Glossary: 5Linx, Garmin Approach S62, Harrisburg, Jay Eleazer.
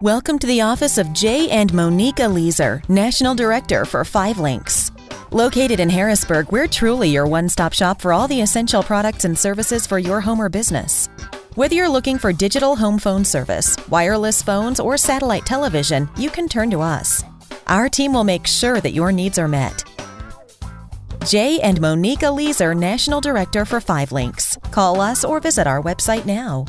Welcome to the office of Jay and Monique Eleazer, National Director for 5Linx. Located in Harrisburg, we're truly your one-stop shop for all the essential products and services for your home or business. Whether you're looking for digital home phone service, wireless phones, or satellite television, you can turn to us. Our team will make sure that your needs are met. Jay and Monique Eleazer, National Director for 5Linx. Call us or visit our website now.